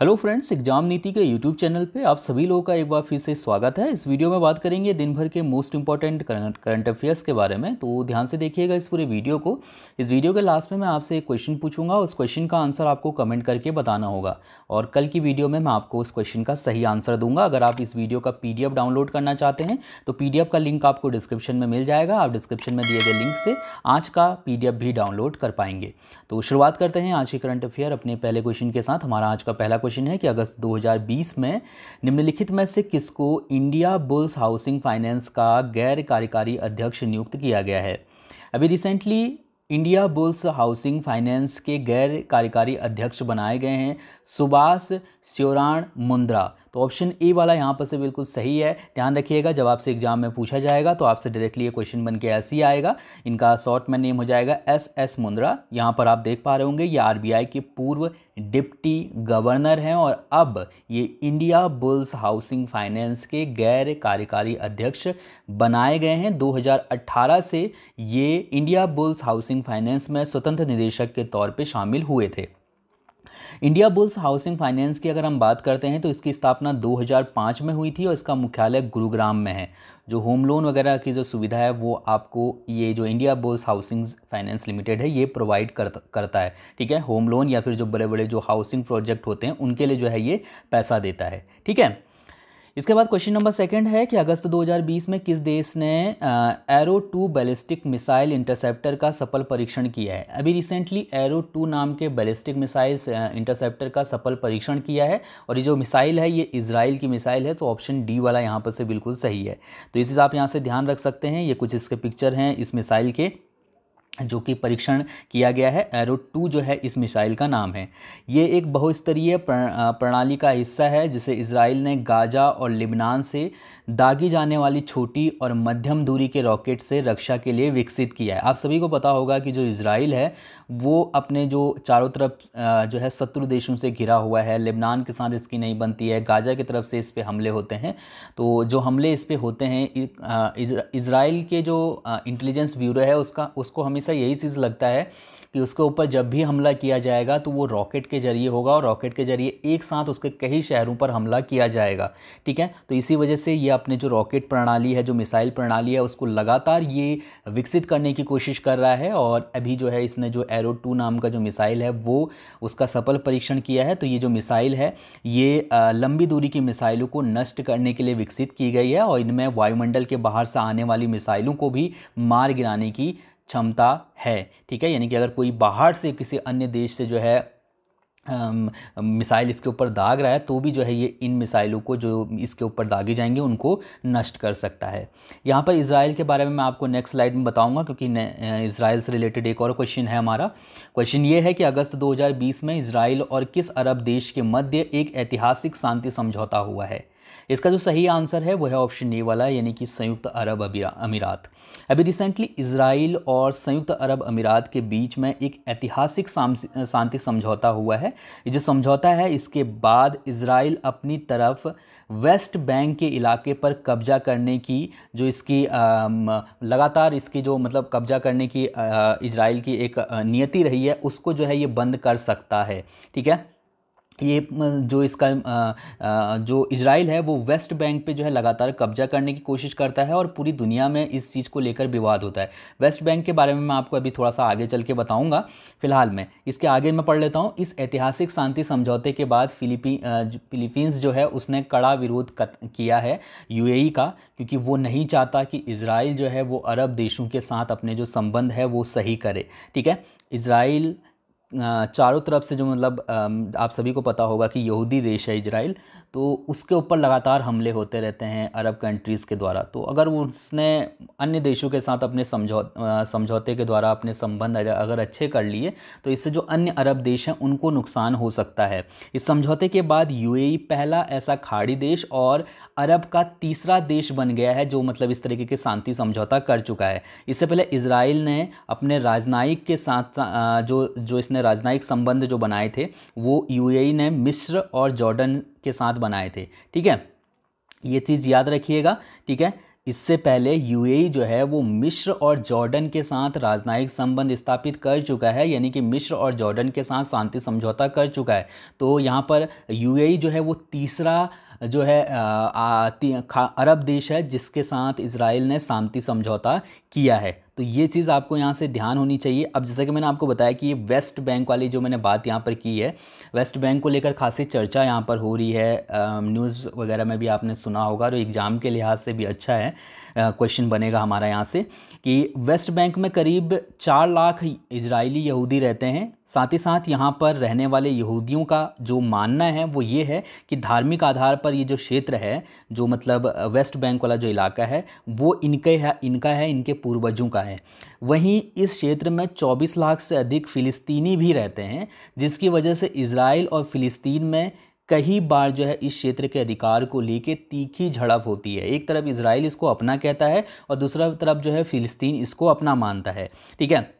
Hello friends, exam नीति के YouTube channel पे आप सभी लोगों का एक बार फिर से स्वागत है। इस वीडियो में बात करेंगे दिन भर के मोस्ट इंपॉर्टेंट करंट अफेयर्स के बारे में, तो ध्यान से देखिएगा इस पूरे वीडियो को। इस वीडियो के लास्ट में मैं आपसे एक क्वेश्चन पूछूंगा, उस क्वेश्चन का आंसर आपको कमेंट करके बताना होगा और कल की वीडियो में मैं आपको उस क्वेश्चन का सही आंसर दूंगा। अगर आप इस वीडियो का PDF डाउनलोड करना चाहते हैं तो PDF का लिंक आपको डिस्क्रिप्शन में मिल जाएगा। आप डिस्क्रिप्शन में दिए गए लिंक से आज का PDF भी डाउनलोड कर पाएंगे। तो शुरुआत करते हैं आज के करंट अफेयर अपने पहले क्वेश्चन के साथ। हमारा आज का पहला क्वेश्चन है कि अगस्त 2020 में निम्नलिखित में से किसको इंडिया बुल्स हाउसिंग फाइनेंस का गैर कार्यकारी अध्यक्ष नियुक्त किया गया है। अभी recently Indiabulls housing finance के गैर कार्यकारी अध्यक्ष बनाए गए हैं सुभाष स्योराण मुंद्रा। तो ऑप्शन ए वाला यहाँ पर से बिल्कुल सही है। ध्यान रखिएगा, जब आपसे एग्जाम में पूछा जाएगा तो आपसे डायरेक्टली ये क्वेश्चन बन के ऐसे ही आएगा। इनका शॉर्ट में नेम हो जाएगा SS मुंद्रा। यहाँ पर आप देख पा रहे होंगे ये RBI के पूर्व डिप्टी गवर्नर हैं और अब ये इंडिया बुल्स हाउसिंग फाइनेंस के गैर कार्यकारी अध्यक्ष बनाए गए हैं। 2018 से ये इंडिया बुल्स हाउसिंग फाइनेंस में स्वतंत्र निदेशक के तौर पर शामिल हुए थे। इंडिया बुल्स हाउसिंग फाइनेंस की अगर हम बात करते हैं तो इसकी स्थापना 2005 में हुई थी और इसका मुख्यालय गुरुग्राम में है। जो होम लोन वगैरह की जो सुविधा है वो आपको ये जो Indiabulls housing finance limited है ये प्रोवाइड करता है, ठीक है। होम लोन या फिर जो बड़े बड़े जो हाउसिंग प्रोजेक्ट होते हैं उनके लिए जो है ये पैसा देता है, ठीक है। इसके बाद क्वेश्चन नंबर सेकंड है कि अगस्त 2020 में किस देश ने एरो 2 बैलिस्टिक मिसाइल इंटरसेप्टर का सफल परीक्षण किया है। अभी रिसेंटली एरो 2 नाम के बैलिस्टिक मिसाइल इंटरसेप्टर का सफल परीक्षण किया है और ये जो मिसाइल है ये इजराइल की मिसाइल है। तो ऑप्शन डी वाला यहाँ पर से बिल्कुल सही है। तो इस आप यहाँ से ध्यान रख सकते हैं, ये कुछ इसके पिक्चर हैं इस मिसाइल के जो कि परीक्षण किया गया है। Arrow 2 जो है इस मिसाइल का नाम है। ये एक बहुस्तरीय प्रणाली का हिस्सा है जिसे इजराइल ने गाजा और लेबनान से दागी जाने वाली छोटी और मध्यम दूरी के रॉकेट से रक्षा के लिए विकसित किया है। आप सभी को पता होगा कि जो इजराइल है वो अपने जो चारों तरफ जो है शत्रु देशों से घिरा हुआ है। लेबनान के साथ इसकी नहीं बनती है, गाजा की तरफ से इस पर हमले होते हैं। तो जो हमले इस पर होते हैं इजराइल के जो इंटेलिजेंस ब्यूरो है उसका उसको हमें यही चीज़ लगता है कि उसके ऊपर जब भी हमला किया जाएगा तो वो रॉकेट के जरिए होगा और रॉकेट के जरिए एक साथ उसके कई शहरों पर हमला किया जाएगा, ठीक है। तो इसी वजह से ये अपने जो रॉकेट प्रणाली है, जो मिसाइल प्रणाली है, उसको लगातार ये विकसित करने की कोशिश कर रहा है और अभी जो है इसने जो Arrow 2 नाम का जो मिसाइल है वो उसका सफल परीक्षण किया है। तो ये जो मिसाइल है ये लंबी दूरी की मिसाइलों को नष्ट करने के लिए विकसित की गई है और इनमें वायुमंडल के बाहर से आने वाली मिसाइलों को भी मार गिराने की क्षमता है, ठीक है। यानी कि अगर कोई बाहर से किसी अन्य देश से जो है मिसाइल इसके ऊपर दाग रहा है तो भी जो है ये इन मिसाइलों को जो इसके ऊपर दागे जाएंगे उनको नष्ट कर सकता है। यहाँ पर इजराइल के बारे में मैं आपको नेक्स्ट स्लाइड में बताऊंगा क्योंकि इजराइल से रिलेटेड एक और क्वेश्चन है। हमारा क्वेश्चन ये है कि अगस्त 2020 में इजराइल और किस अरब देश के मध्य एक ऐतिहासिक शांति समझौता हुआ है। इसका जो सही आंसर है वो है ऑप्शन ए वाला, यानी कि संयुक्त अरब अमीरात। अभी रिसेंटली इजराइल और संयुक्त अरब अमीरात के बीच में एक ऐतिहासिक शांति समझौता हुआ है। ये जो समझौता है इसके बाद इजराइल अपनी तरफ वेस्ट बैंक के इलाके पर कब्जा करने की जो इसकी लगातार इसकी जो मतलब कब्जा करने की इजराइल की एक नियति रही है उसको जो है ये बंद कर सकता है, ठीक है। ये जो इसका जो इजराइल है वो वेस्ट बैंक पे जो है लगातार कब्जा करने की कोशिश करता है और पूरी दुनिया में इस चीज़ को लेकर विवाद होता है। वेस्ट बैंक के बारे में मैं आपको अभी थोड़ा सा आगे चल के बताऊंगा। फिलहाल मैं इसके आगे मैं पढ़ लेता हूँ। इस ऐतिहासिक शांति समझौते के बाद फिलीपींस जो है उसने कड़ा विरोध किया है UAE का, क्योंकि वो नहीं चाहता कि इजराइल जो है वो अरब देशों के साथ अपने जो संबंध है वो सही करे, ठीक है। इजराइल चारों तरफ से जो मतलब आप सभी को पता होगा कि यहूदी देश है इजराइल, तो उसके ऊपर लगातार हमले होते रहते हैं अरब कंट्रीज़ के द्वारा। तो अगर वो उसने अन्य देशों के साथ अपने समझौते के द्वारा अपने संबंध अगर अच्छे कर लिए तो इससे जो अन्य अरब देश हैं उनको नुकसान हो सकता है। इस समझौते के बाद UAE पहला ऐसा खाड़ी देश और अरब का तीसरा देश बन गया है जो मतलब इस तरीके के शांति समझौता कर चुका है। इससे पहले इजराइल ने अपने राजनयिक के साथ जो इसने राजनयिक संबंध जो बनाए थे वो UAE ने मिस्र और जॉर्डन के साथ बनाए थे, ठीक है। ये चीज़ याद रखिएगा, ठीक है। इससे पहले यूएई जो है वो मिस्र और जॉर्डन के साथ राजनयिक संबंध स्थापित कर चुका है, यानी कि मिस्र और जॉर्डन के साथ शांति समझौता कर चुका है। तो यहाँ पर यूएई जो है वो तीसरा जो है अरब देश है जिसके साथ इजराइल ने शांति समझौता किया है। तो ये चीज़ आपको यहाँ से ध्यान होनी चाहिए। अब जैसा कि मैंने आपको बताया कि ये वेस्ट बैंक वाली जो मैंने बात यहाँ पर की है, वेस्ट बैंक को लेकर खासी चर्चा यहाँ पर हो रही है, न्यूज़ वगैरह में भी आपने सुना होगा। तो एग्ज़ाम के लिहाज से भी अच्छा है, क्वेश्चन बनेगा हमारा यहाँ से कि वेस्ट बैंक में करीब 4 लाख इजरायली यहूदी रहते हैं। साथ ही साथ यहाँ पर रहने वाले यहूदियों का जो मानना है वो ये है कि धार्मिक आधार पर ये जो क्षेत्र है, जो मतलब वेस्ट बैंक वाला जो इलाका है, वो इनका है, इनके पूर्वजों का है। वहीं इस क्षेत्र में 24 लाख से अधिक फ़िलिस्तीनी भी रहते हैं, जिसकी वजह से इजराइल और फ़िलिस्तीन में कई बार जो है इस क्षेत्र के अधिकार को लेके तीखी झड़प होती है। एक तरफ इजराइल इसको अपना कहता है और दूसरा तरफ जो है फ़िलिस्तीन इसको अपना मानता है, ठीक है।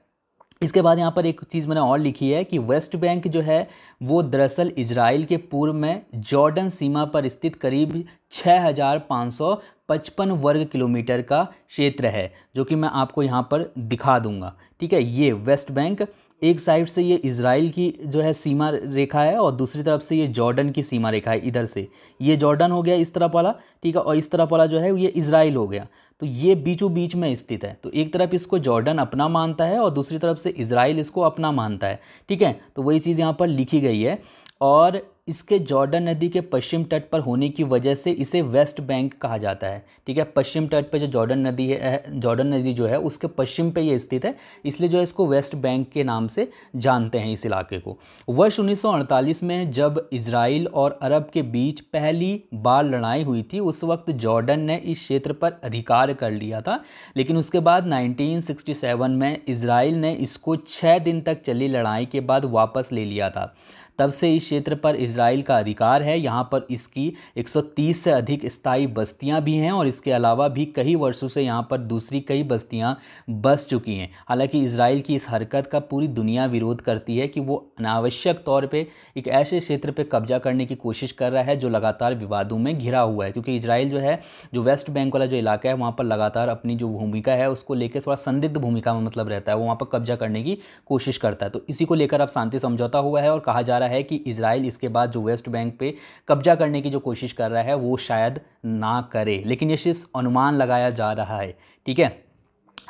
इसके बाद यहाँ पर एक चीज़ मैंने और लिखी है कि वेस्ट बैंक जो है वो दरअसल इजराइल के पूर्व में जॉर्डन सीमा पर स्थित करीब 6,555 वर्ग किलोमीटर का क्षेत्र है, जो कि मैं आपको यहाँ पर दिखा दूँगा, ठीक है। ये वेस्ट बैंक एक साइड से ये इजराइल की जो है सीमा रेखा है और दूसरी तरफ से ये जॉर्डन की सीमा रेखा है। इधर से ये जॉर्डन हो गया इस तरफ वाला, ठीक है, और इस तरफ वाला जो है ये इजराइल हो गया। तो ये बीचों बीच में स्थित है। तो एक तरफ इसको जॉर्डन अपना मानता है और दूसरी तरफ से इजराइल इसको अपना मानता है, ठीक है। तो वही चीज़ यहाँ पर लिखी गई है। और इसके जॉर्डन नदी के पश्चिम तट पर होने की वजह से इसे वेस्ट बैंक कहा जाता है, ठीक है। पश्चिम तट पर जो जॉर्डन नदी है, जॉर्डन नदी जो है उसके पश्चिम पे ये स्थित है, इसलिए जो है इसको वेस्ट बैंक के नाम से जानते हैं इस इलाके को। वर्ष 1948 में जब इजराइल और अरब के बीच पहली बार लड़ाई हुई थी, उस वक्त जॉर्डन ने इस क्षेत्र पर अधिकार कर लिया था। लेकिन उसके बाद 1967 में इजराइल ने इसको 6 दिन तक चली लड़ाई के बाद वापस ले लिया था। तब से इस क्षेत्र पर इजराइल का अधिकार है। यहाँ पर इसकी 130 से अधिक स्थायी बस्तियाँ भी हैं और इसके अलावा भी कई वर्षों से यहाँ पर दूसरी कई बस्तियाँ बस चुकी हैं। हालांकि इजराइल की इस हरकत का पूरी दुनिया विरोध करती है कि वो अनावश्यक तौर पे एक ऐसे क्षेत्र पे कब्जा करने की कोशिश कर रहा है जो लगातार विवादों में घिरा हुआ है, क्योंकि इजराइल जो है, जो वेस्ट बैंक वाला जो इलाका है, वहाँ पर लगातार अपनी जो भूमिका है उसको लेकर थोड़ा संदिग्ध भूमिका में मतलब रहता है, वो वहाँ पर कब्जा करने की कोशिश करता है। तो इसी को लेकर अब शांति समझौता हुआ है और कहा जा रहा है कि इजराइल इसके बाद जो वेस्ट बैंक पे कब्जा करने की जो कोशिश कर रहा है वो शायद ना करे, लेकिन ये सिर्फ अनुमान लगाया जा रहा है, ठीक है।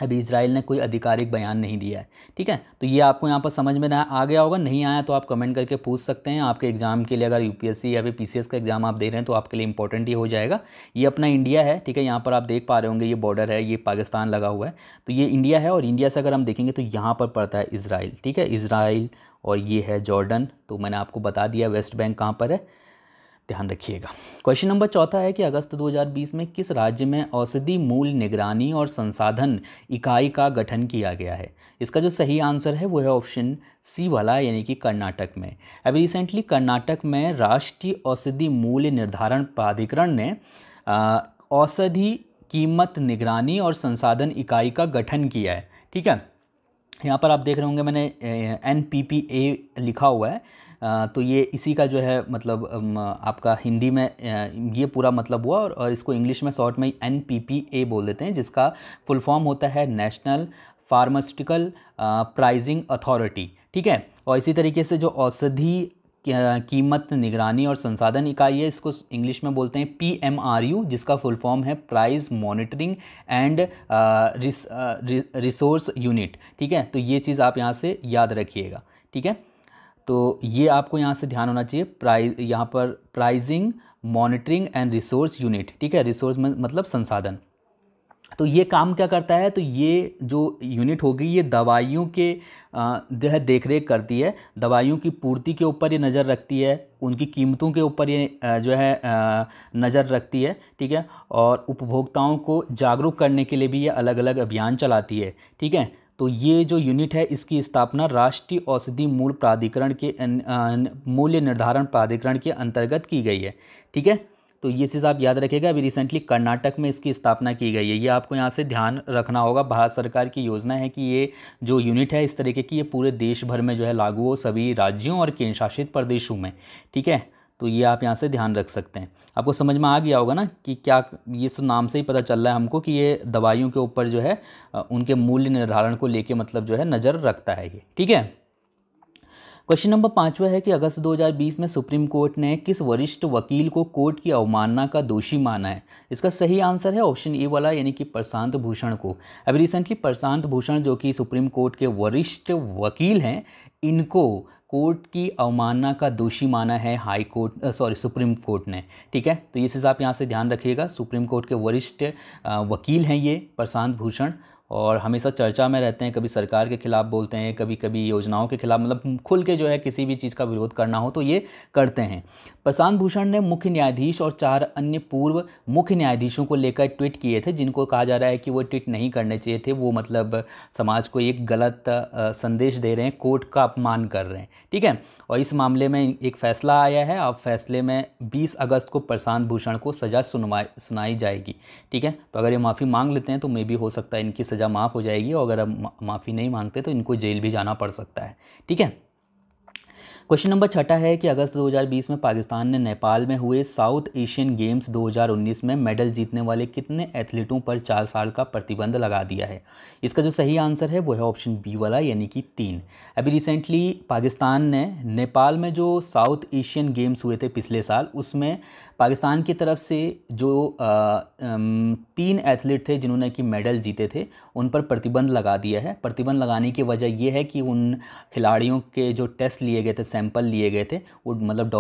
अभी इजराइल ने कोई आधिकारिक बयान नहीं दिया है, ठीक है। तो ये आपको यहाँ पर समझ में आ गया होगा, नहीं आया तो आप कमेंट करके पूछ सकते हैं। आपके एग्जाम के लिए अगर यूपीएससी या फिर पीसीएस का एग्जाम आप दे रहे हैं तो आपके लिए इंपॉर्टेंट ये हो जाएगा। ये अपना इंडिया है, ठीक है। यहाँ पर आप देख पा रहे होंगे ये बॉर्डर है, ये पाकिस्तान लगा हुआ है, तो ये इंडिया है और इंडिया से अगर हम देखेंगे तो यहाँ पर पड़ता है इजराइल, ठीक है। इजराइल और ये है जॉर्डन। तो मैंने आपको बता दिया वेस्ट बैंक कहाँ पर है, ध्यान रखिएगा। क्वेश्चन नंबर 4 है कि अगस्त 2020 में किस राज्य में औषधि मूल निगरानी और संसाधन इकाई का गठन किया गया है। इसका जो सही आंसर है वो है ऑप्शन सी वाला, यानी कि कर्नाटक में। अभी रिसेंटली कर्नाटक में राष्ट्रीय औषधि मूल्य निर्धारण प्राधिकरण ने औषधि कीमत निगरानी और संसाधन इकाई का गठन किया है, ठीक है। यहाँ पर आप देख रहे होंगे मैंने NPPA लिखा हुआ है, तो ये इसी का जो है मतलब आपका हिंदी में ये पूरा मतलब हुआ और इसको इंग्लिश में शॉर्ट में NPPA बोल देते हैं, जिसका फुल फॉर्म होता है नेशनल फार्मास्यूटिकल प्राइसिंग अथॉरिटी, ठीक है। और इसी तरीके से जो औषधि कीमत निगरानी और संसाधन इकाई है, इसको इंग्लिश में बोलते हैं PMRU, जिसका फुल फॉर्म है price monitoring and resource unit, ठीक है। तो ये चीज़ आप यहाँ से याद रखिएगा, ठीक है। तो ये आपको यहाँ से ध्यान होना चाहिए, यहाँ पर pricing monitoring and resource unit, ठीक है। रिसोर्स मतलब संसाधन। तो ये काम क्या करता है, तो ये जो यूनिट होगी ये दवाइयों के जो है देख रेख करती है, दवाइयों की पूर्ति के ऊपर ये नज़र रखती है, उनकी कीमतों के ऊपर ये जो है नज़र रखती है, ठीक है। और उपभोक्ताओं को जागरूक करने के लिए भी ये अलग अलग अभियान चलाती है, ठीक है। तो ये जो यूनिट है इसकी स्थापना राष्ट्रीय औषधि मूल्य प्राधिकरण के मूल्य निर्धारण प्राधिकरण के अंतर्गत की गई है, ठीक है। तो ये चीज़ आप याद रखिएगा। अभी रिसेंटली कर्नाटक में इसकी स्थापना की गई है, ये आपको यहाँ से ध्यान रखना होगा। भारत सरकार की योजना है कि ये जो यूनिट है इस तरीके की ये पूरे देश भर में जो है लागू हो, सभी राज्यों और केंद्र शासित प्रदेशों में, ठीक है। तो ये आप यहाँ से ध्यान रख सकते हैं। आपको समझ में आ गया होगा ना कि क्या, ये तो नाम से ही पता चल रहा है हमको कि ये दवाइयों के ऊपर जो है उनके मूल्य निर्धारण को लेके मतलब जो है नज़र रखता है ये, ठीक है। क्वेश्चन नंबर 5वां है कि अगस्त 2020 में सुप्रीम कोर्ट ने किस वरिष्ठ वकील को कोर्ट की अवमानना का दोषी माना है। इसका सही आंसर है ऑप्शन ए वाला, यानी कि प्रशांत भूषण को। अभी रिसेंटली प्रशांत भूषण जो कि सुप्रीम कोर्ट के वरिष्ठ वकील हैं, इनको कोर्ट की अवमानना का दोषी माना है सुप्रीम कोर्ट ने, ठीक है। तो ये चीज़ आप यहाँ से ध्यान रखिएगा, सुप्रीम कोर्ट के वरिष्ठ वकील हैं ये प्रशांत भूषण, और हमेशा चर्चा में रहते हैं, कभी सरकार के खिलाफ बोलते हैं, कभी कभी योजनाओं के खिलाफ, मतलब खुल के जो है किसी भी चीज़ का विरोध करना हो तो ये करते हैं। प्रशांत भूषण ने मुख्य न्यायाधीश और 4 अन्य पूर्व मुख्य न्यायाधीशों को लेकर ट्वीट किए थे, जिनको कहा जा रहा है कि वो ट्वीट नहीं करने चाहिए थे, वो मतलब समाज को एक गलत संदेश दे रहे हैं, कोर्ट का अपमान कर रहे हैं, ठीक है। और इस मामले में एक फैसला आया है, अब फैसले में 20 अगस्त को प्रशांत भूषण को सज़ा सुनाई जाएगी, ठीक है। तो अगर ये माफ़ी मांग लेते हैं तो मे भी हो सकता है इनकी सज़ा माफ़ हो जाएगी, और अगर हम माफ़ी नहीं मांगते तो इनको जेल भी जाना पड़ सकता है, ठीक है। क्वेश्चन नंबर 6 है कि अगस्त 2020 में पाकिस्तान ने नेपाल में हुए साउथ एशियन गेम्स 2019 में मेडल जीतने वाले कितने एथलीटों पर 4 साल का प्रतिबंध लगा दिया है। इसका जो सही आंसर है वो है ऑप्शन बी वाला, यानी कि 3। अभी रिसेंटली पाकिस्तान ने नेपाल में जो साउथ एशियन गेम्स हुए थे पिछले साल, उसमें पाकिस्तान की तरफ से जो 3 एथलीट थे जिन्होंने कि मेडल जीते थे, उन पर प्रतिबंध लगा दिया है। प्रतिबंध लगाने की वजह यह है कि उन खिलाड़ियों के जो टेस्ट लिए गए थे, सैंपल लिए गए थे, वो मतलब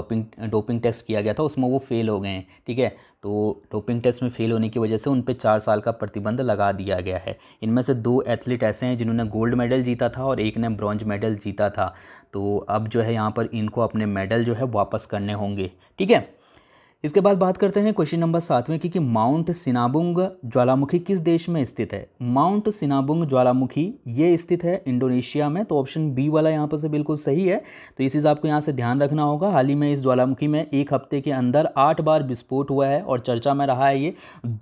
डोपिंग टेस्ट किया गया था, उसमें वो फेल हो गए हैं, ठीक है। तो डोपिंग टेस्ट में फेल होने की वजह से उन पे 4 साल का प्रतिबंध लगा दिया गया है। इनमें से 2 एथलीट ऐसे हैं जिन्होंने गोल्ड मेडल जीता था और एक ने ब्रॉन्ज मेडल जीता था। तो अब जो है यहाँ पर इनको अपने मेडल जो है वापस करने होंगे, ठीक है। इसके बाद बात करते हैं क्वेश्चन नंबर 7 की कि माउंट सिनाबुंग ज्वालामुखी किस देश में स्थित है। माउंट सिनाबुंग ज्वालामुखी ये स्थित है इंडोनेशिया में, तो ऑप्शन बी वाला यहाँ पर से बिल्कुल सही है। तो ये चीज़ आपको यहाँ से ध्यान रखना होगा। हाल ही में इस ज्वालामुखी में एक हफ्ते के अंदर 8 बार विस्फोट हुआ है और चर्चा में रहा है ये।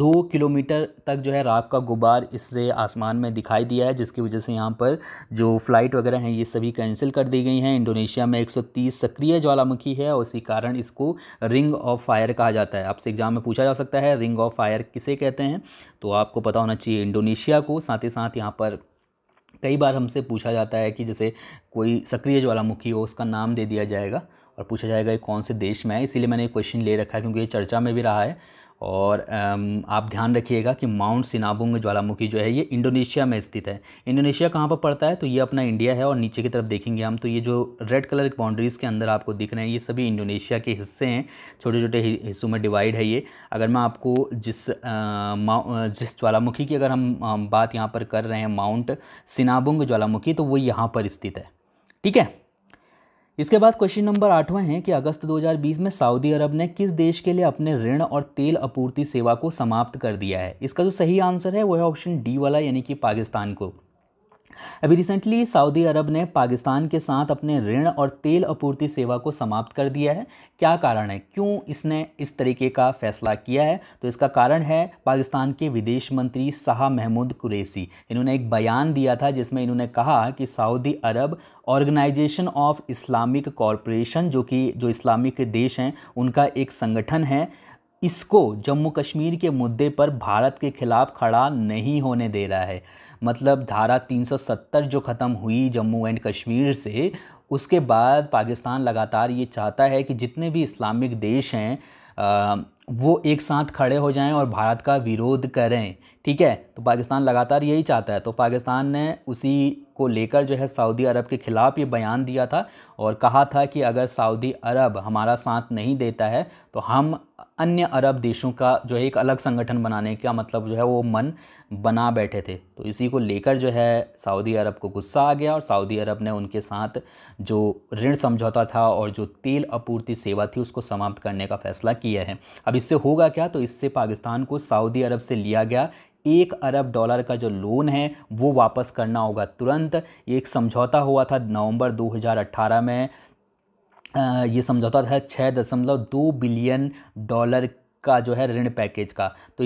2 किलोमीटर तक जो है राख का गुबार इससे आसमान में दिखाई दिया है, जिसकी वजह से यहाँ पर जो फ्लाइट वगैरह हैं ये सभी कैंसिल कर दी गई हैं। इंडोनेशिया में 130 सक्रिय ज्वालामुखी है और इसी कारण इसको रिंग ऑफ फायर कहा जाता है। आपसे एग्जाम में पूछा जा सकता है रिंग ऑफ फायर किसे कहते हैं, तो आपको पता होना चाहिए इंडोनेशिया को। साथ ही साथ यहाँ पर कई बार हमसे पूछा जाता है कि जैसे कोई सक्रिय ज्वालामुखी हो, उसका नाम दे दिया जाएगा और पूछा जाएगा ये कौन से देश में है। इसीलिए मैंने ये क्वेश्चन ले रखा है क्योंकि ये चर्चा में भी रहा है। और आप ध्यान रखिएगा कि माउंट सिनाबुंग ज्वालामुखी जो है ये इंडोनेशिया में स्थित है। इंडोनेशिया कहाँ पर पड़ता है, तो ये अपना इंडिया है और नीचे की तरफ देखेंगे हम तो ये जो रेड कलर की बाउंड्रीज़ के अंदर आपको दिख रहे हैं ये सभी इंडोनेशिया के हिस्से हैं। छोटे छोटे हिस्सों में डिवाइड है ये। अगर मैं आपको जिस ज्वालामुखी की अगर हम बात यहाँ पर कर रहे हैं माउंट सिनाबुंग ज्वालामुखी, तो वो यहाँ पर स्थित है, ठीक है। इसके बाद क्वेश्चन नंबर 8वां है कि अगस्त 2020 में सऊदी अरब ने किस देश के लिए अपने ऋण और तेल आपूर्ति सेवा को समाप्त कर दिया है। इसका जो सही आंसर है वो है ऑप्शन डी वाला, यानी कि पाकिस्तान को। अभी रिसेंटली सऊदी अरब ने पाकिस्तान के साथ अपने ऋण और तेल आपूर्ति सेवा को समाप्त कर दिया है। क्या कारण है, क्यों इसने इस तरीके का फैसला किया है, तो इसका कारण है पाकिस्तान के विदेश मंत्री शाह महमूद कुरैशी। इन्होंने एक बयान दिया था जिसमें इन्होंने कहा कि Saudi Arab organisation of Islamic corporation, जो इस्लामिक देश हैं उनका एक संगठन है, इसको जम्मू कश्मीर के मुद्दे पर भारत के खिलाफ खड़ा नहीं होने दे रहा है। मतलब धारा 370 जो ख़त्म हुई जम्मू एंड कश्मीर से, उसके बाद पाकिस्तान लगातार ये चाहता है कि जितने भी इस्लामिक देश हैं वो एक साथ खड़े हो जाएं और भारत का विरोध करें, ठीक है। तो पाकिस्तान लगातार यही चाहता है। तो पाकिस्तान ने उसी को लेकर जो है सऊदी अरब के ख़िलाफ़ ये बयान दिया था और कहा था कि अगर सऊदी अरब हमारा साथ नहीं देता है तो हम अन्य अरब देशों का जो है एक अलग संगठन बनाने का मतलब जो है वो मन बना बैठे थे। तो इसी को लेकर जो है सऊदी अरब को गुस्सा आ गया और सऊदी अरब ने उनके साथ जो ऋण समझौता था और जो तेल आपूर्ति सेवा थी उसको समाप्त करने का फैसला किया है। अब इससे होगा क्या, तो इससे पाकिस्तान को सऊदी अरब से लिया गया $1 अरब का जो लोन है वो वापस करना होगा तुरंत। एक समझौता हुआ था नवंबर 2018 में, ये समझौता था $6.2 बिलियन का जो है ऋण पैकेज का। तो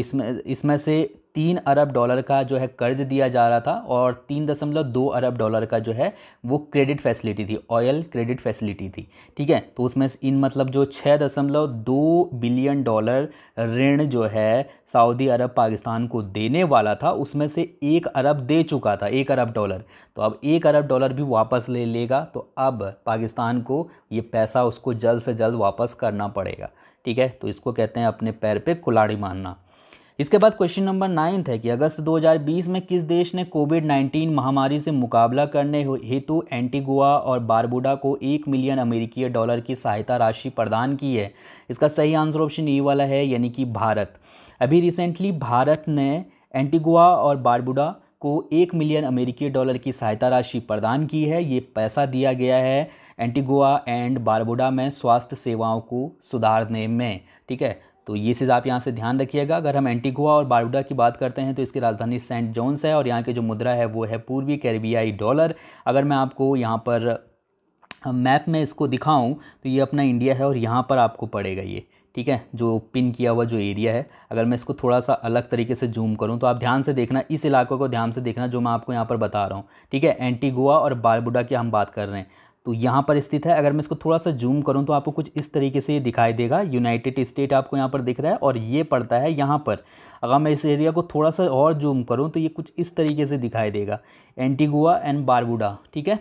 इसमें से 3 अरब डॉलर का जो है कर्ज दिया जा रहा था और 3.2 अरब डॉलर का जो है वो क्रेडिट फैसिलिटी थी, ऑयल क्रेडिट फैसिलिटी थी, ठीक है। तो उसमें इन मतलब जो 6.2 बिलियन डॉलर ऋण जो है सऊदी अरब पाकिस्तान को देने वाला था, उसमें से 1 अरब दे चुका था, 1 अरब डॉलर। तो अब 1 अरब डॉलर भी वापस ले लेगा, तो अब पाकिस्तान को ये पैसा उसको जल्द से जल्द वापस करना पड़ेगा, ठीक है। तो इसको कहते हैं अपने पैर पे कुल्हाड़ी मारना। इसके बाद क्वेश्चन नंबर 9 है कि अगस्त 2020 में किस देश ने कोविड-19 महामारी से मुकाबला करने हेतु एंटीगुआ और बारबुडा को $1 मिलियन की सहायता राशि प्रदान की है। इसका सही आंसर ऑप्शन ए वाला है, यानी कि भारत। अभी रिसेंटली भारत ने एंटीगुआ और बारबुडा को $1 मिलियन की सहायता राशि प्रदान की है। ये पैसा दिया गया है एंटीगुआ एंड बारबुडा में स्वास्थ्य सेवाओं को सुधारने में, ठीक है। तो ये चीज़ आप यहाँ से ध्यान रखिएगा। अगर हम एंटीगुआ और बारबुडा की बात करते हैं तो इसकी राजधानी सेंट जॉन्स है और यहाँ के जो मुद्रा है वो है पूर्वी कैरिबियाई डॉलर। अगर मैं आपको यहाँ पर मैप में इसको दिखाऊँ तो ये अपना इंडिया है और यहाँ पर आपको पड़ेगा ये, ठीक है, जो पिन किया हुआ जो एरिया है। अगर मैं इसको थोड़ा सा अलग तरीके से जूम करूं तो आप ध्यान से देखना, इस इलाके को ध्यान से देखना जो मैं आपको यहां पर बता रहा हूं, ठीक है। एंटीगुआ और बारबुडा की हम बात कर रहे हैं तो यहाँ पर स्थित है। अगर मैं इसको थोड़ा सा जूम करूँ तो आपको कुछ इस तरीके से ये दिखाई देगा, यूनाइटेड स्टेट आपको यहाँ पर दिख रहा है और ये पड़ता है यहाँ पर। अगर मैं इस एरिया को थोड़ा सा और जूम करूँ तो ये कुछ इस तरीके से दिखाई देगा, एंटीगुआ एंड बारबुडा, ठीक है।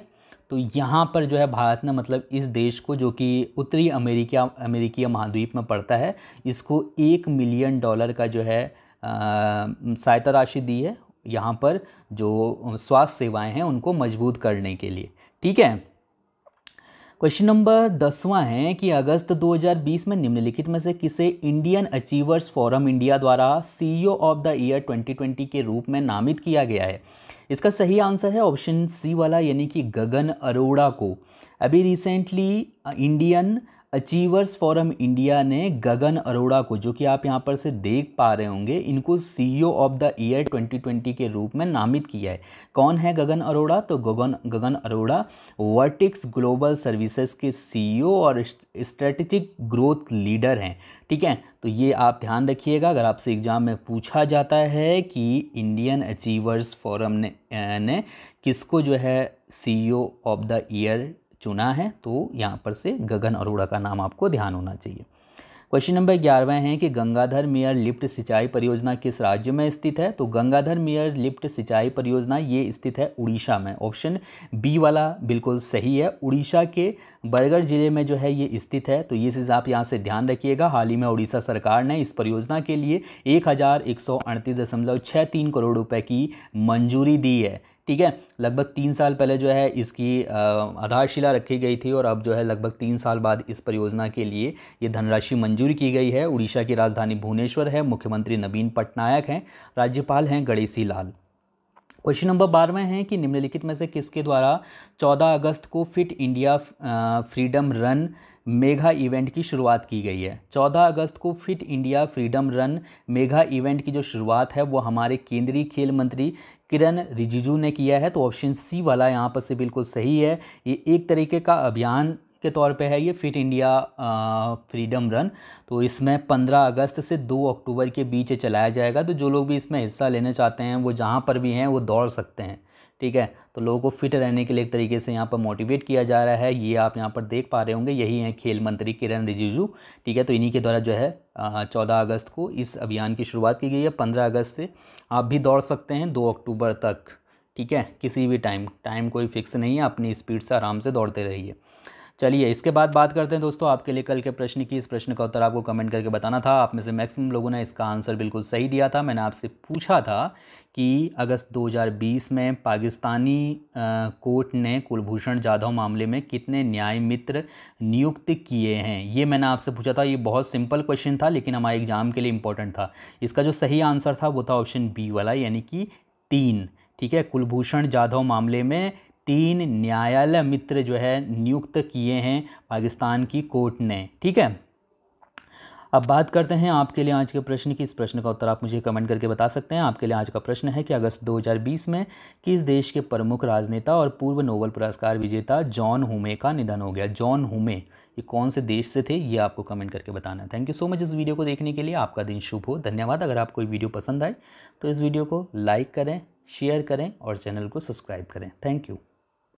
तो यहाँ पर जो है भारत ने मतलब इस देश को जो कि उत्तरी अमेरिकी महाद्वीप में पड़ता है, इसको $1 मिलियन का जो है सहायता राशि दी है यहाँ पर जो स्वास्थ्य सेवाएं हैं उनको मजबूत करने के लिए, ठीक है। क्वेश्चन नंबर 10वां है कि अगस्त 2020 में निम्नलिखित में से किसे इंडियन अचीवर्स फोरम इंडिया द्वारा CEO ऑफ द ईयर 2020 के रूप में नामित किया गया है। इसका सही आंसर है ऑप्शन सी वाला, यानी कि गगन अरोड़ा को। अभी recently Indian achievers forum India ने गगन अरोड़ा को, जो कि आप यहाँ पर से देख पा रहे होंगे, इनको CEO ऑफ द ईयर 2020 के रूप में नामित किया है। कौन है गगन अरोड़ा? तो Gagan Arora vertex global services के CEO और स्ट्रेटेजिक ग्रोथ लीडर हैं, ठीक है। तो ये आप ध्यान रखिएगा, अगर आपसे एग्जाम में पूछा जाता है कि इंडियन अचीवर्स फोरम ने किसको जो है CEO ऑफ द ईयर चुना है तो यहाँ पर से गगन अरोड़ा का नाम आपको ध्यान होना चाहिए। क्वेश्चन नंबर 11वां है कि गंगाधर मेहर लिफ्ट सिंचाई परियोजना किस राज्य में स्थित है? तो गंगाधर मेहर लिफ्ट सिंचाई परियोजना ये स्थित है उड़ीसा में। ऑप्शन बी वाला बिल्कुल सही है, उड़ीसा के बरगढ़ जिले में जो है ये स्थित है। तो ये चीज़ आप यहाँ से ध्यान रखिएगा। हाल ही में उड़ीसा सरकार ने इस परियोजना के लिए 1,138.63 करोड़ रुपये की मंजूरी दी है, ठीक है। लगभग 3 साल पहले जो है इसकी आधारशिला रखी गई थी और अब जो है लगभग 3 साल बाद इस परियोजना के लिए ये धनराशि मंजूर की गई है। उड़ीसा की राजधानी भुवनेश्वर है, मुख्यमंत्री नवीन पटनायक हैं, राज्यपाल हैं गणेशी लाल। क्वेश्चन नंबर 12 है कि निम्नलिखित में से किसके द्वारा 14 अगस्त को fit India freedom run mega event की शुरुआत की गई है। 14 अगस्त को fit India freedom run mega event की जो शुरुआत है वो हमारे केंद्रीय खेल मंत्री किरण रिजिजू ने किया है। तो ऑप्शन सी वाला यहाँ पर से बिल्कुल सही है। ये एक तरीके का अभियान के तौर पे है, ये फिट इंडिया फ्रीडम रन। तो इसमें 15 अगस्त से 2 अक्टूबर के बीच चलाया जाएगा। तो जो लोग भी इसमें हिस्सा लेना चाहते हैं वो जहाँ पर भी हैं वो दौड़ सकते हैं, ठीक है। तो लोगों को फिट रहने के लिए एक तरीके से यहाँ पर मोटिवेट किया जा रहा है। ये आप यहाँ पर देख पा रहे होंगे, यही हैं खेल मंत्री किरण रिजिजू, ठीक है। तो इन्हीं के द्वारा जो है 14 अगस्त को इस अभियान की शुरुआत की गई है। 15 अगस्त से आप भी दौड़ सकते हैं 2 अक्टूबर तक, ठीक है। किसी भी टाइम कोई फिक्स नहीं है, अपनी स्पीड से आराम से दौड़ते रहिए। चलिए इसके बाद बात करते हैं दोस्तों आपके लिए कल के प्रश्न की। इस प्रश्न का उत्तर आपको कमेंट करके बताना था। आप में से मैक्सिमम लोगों ने इसका आंसर बिल्कुल सही दिया था। मैंने आपसे पूछा था कि अगस्त 2020 में पाकिस्तानी कोर्ट ने कुलभूषण जाधव मामले में कितने न्याय मित्र नियुक्त किए हैं, ये मैंने आपसे पूछा था। ये बहुत सिंपल क्वेश्चन था लेकिन हमारे एग्जाम के लिए इंपॉर्टेंट था। इसका जो सही आंसर था वो था ऑप्शन बी वाला, यानी कि 3, ठीक है। कुलभूषण जाधव मामले में 3 न्यायालय मित्र जो है नियुक्त किए हैं पाकिस्तान की कोर्ट ने, ठीक है। अब बात करते हैं आपके लिए आज के प्रश्न की। इस प्रश्न का उत्तर आप मुझे कमेंट करके बता सकते हैं। आपके लिए आज का प्रश्न है कि अगस्त 2020 में किस देश के प्रमुख राजनेता और पूर्व नोबेल पुरस्कार विजेता जॉन हुमे का निधन हो गया। जॉन हुमे ये कौन से देश से थे ये आपको कमेंट करके बताना है। थैंक यू सो मच इस वीडियो को देखने के लिए, आपका दिन शुभ हो, धन्यवाद। अगर आपको ये वीडियो पसंद आए तो इस वीडियो को लाइक करें, शेयर करें और चैनल को सब्सक्राइब करें। Thank you.